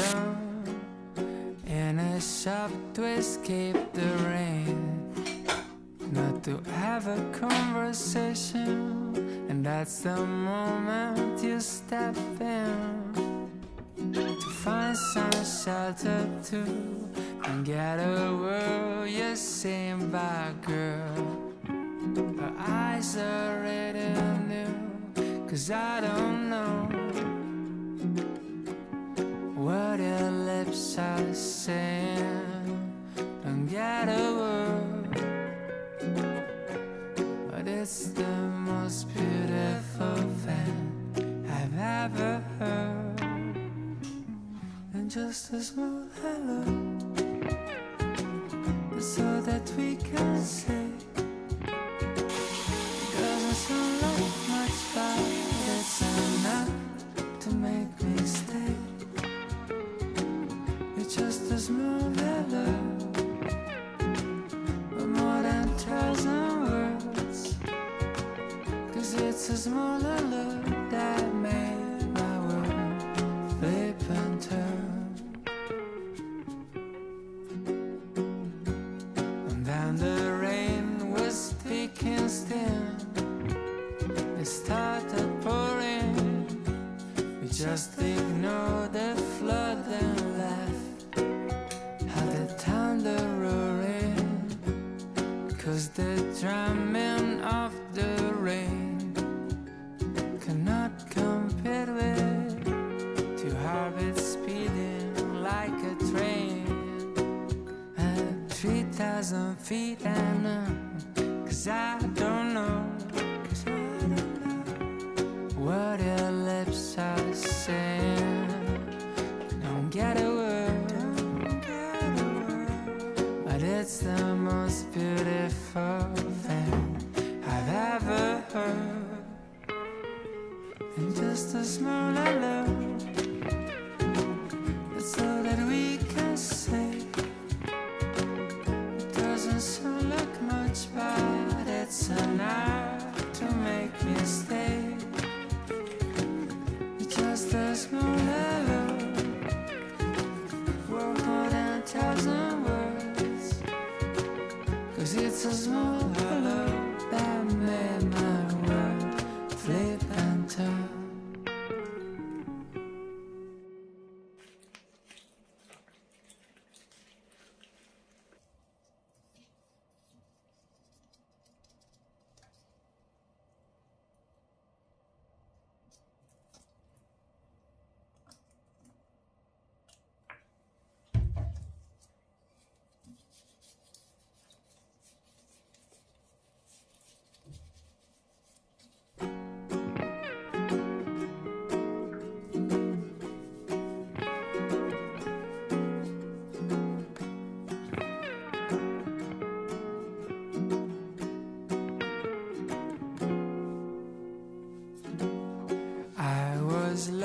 down in a shop to escape the rain, not to have a conversation, and that's the moment you step in to find some shelter too, and get a word you're saying by girl. Her eyes are red and new, 'cause I don't know what your lips are saying. Don't get a word, but it's the most beautiful thing I've ever heard. And just a small hello, so that we can say just a small hello, but more than 1,000 words, 'cause it's a small hello that made my world flip and turn. And then the rain was picking still, it started pouring. We just ignored the flood and left. The drumming of the rain cannot compete with two heartbeats speeding like a train at 3,000 feet an hour. 'Cause I don't know what your lips are saying. Don't get a word, but it's the most beautiful thing I've ever heard. And just a small hello, that's all that we can say. It doesn't sound like much, but it's an art to make me stay. Just a small hello, worth more than 1,000 words. 'Cause it's a small hello that made my world flip and turn.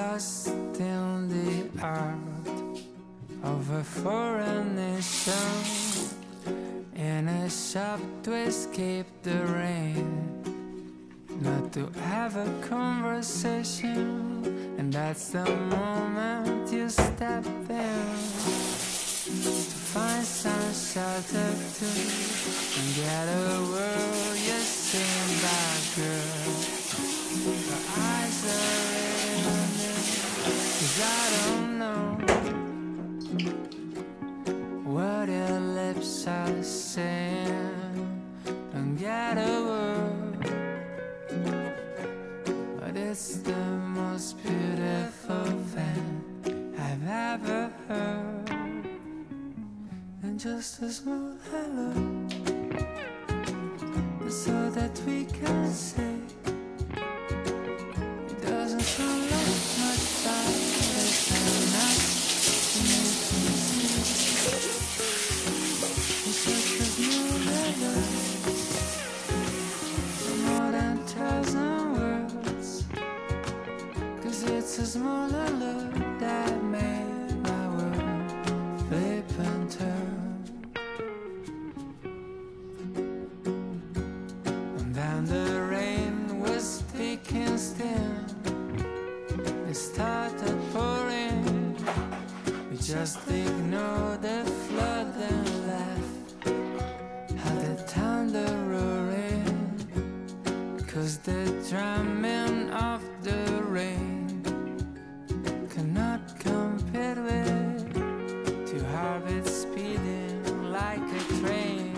Lost in the art of a foreign nation, in a shop to escape the rain, not to have a conversation, and that's the moment you step in to find some shelter too, and get a world you sing by girl. Her eyes are red, 'cause I don't know what your lips are saying. Don't get a word, but it's the most beautiful thing I've ever heard. And just a small hello, so that we can say it doesn't sound like much, but it's enough to make me see. It's just a small hello, more than 1,000 words, 'cause it's a small hello that made my world flip and turn. And the rain was picking still, it started pouring. We must ignore the flood and laugh at the thunder roaring, 'cause the drumming of the rain cannot compete with two heartbeats speeding like a train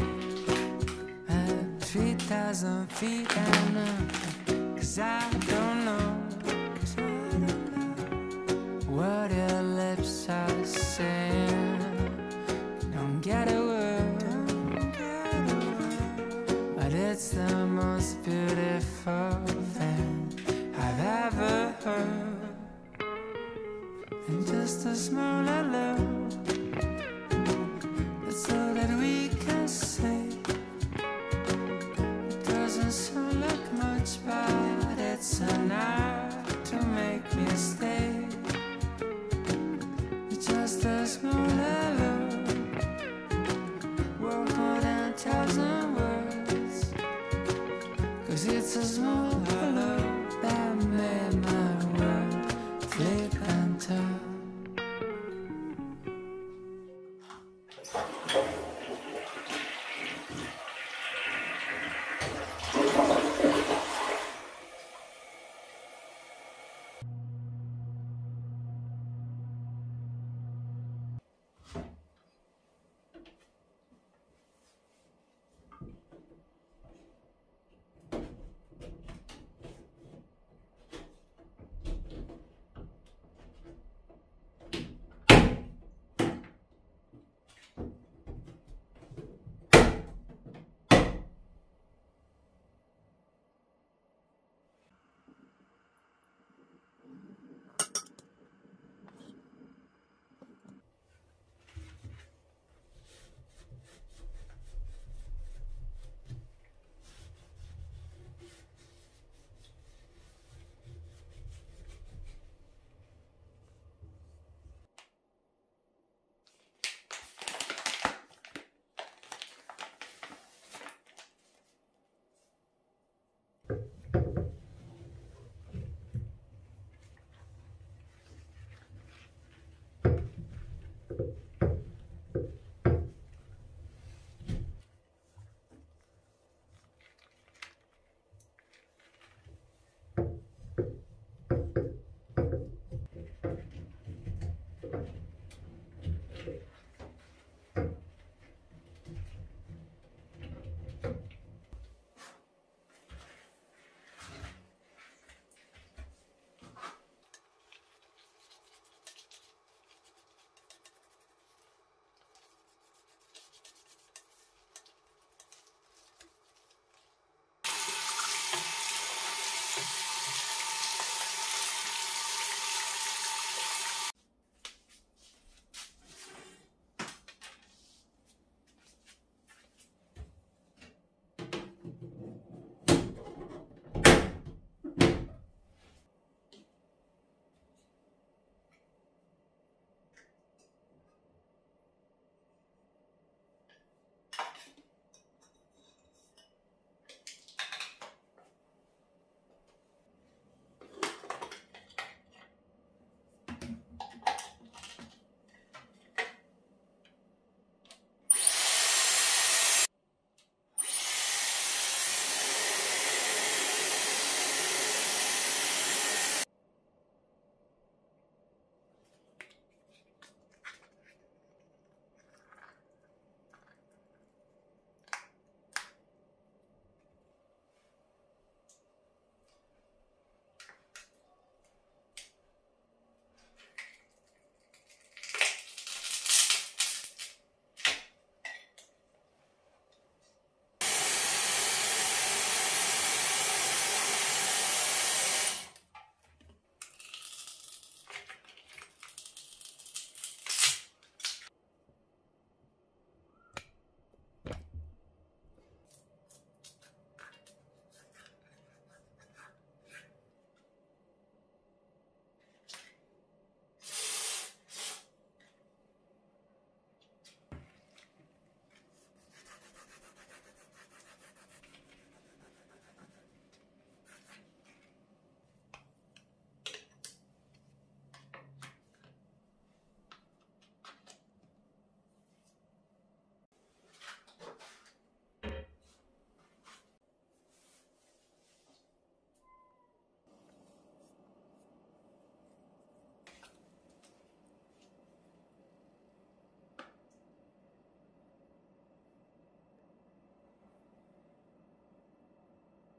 at 3,000 feet and up. 'Cause I don't know what your lips are saying. Don't get a word, but it's the most beautiful thing I've ever heard. And just a small alert, that's all that we can say. It doesn't sound like much, but it's an art to make me stay. Just a small hello, worth more than 1,000 words, 'cause it's a small hello.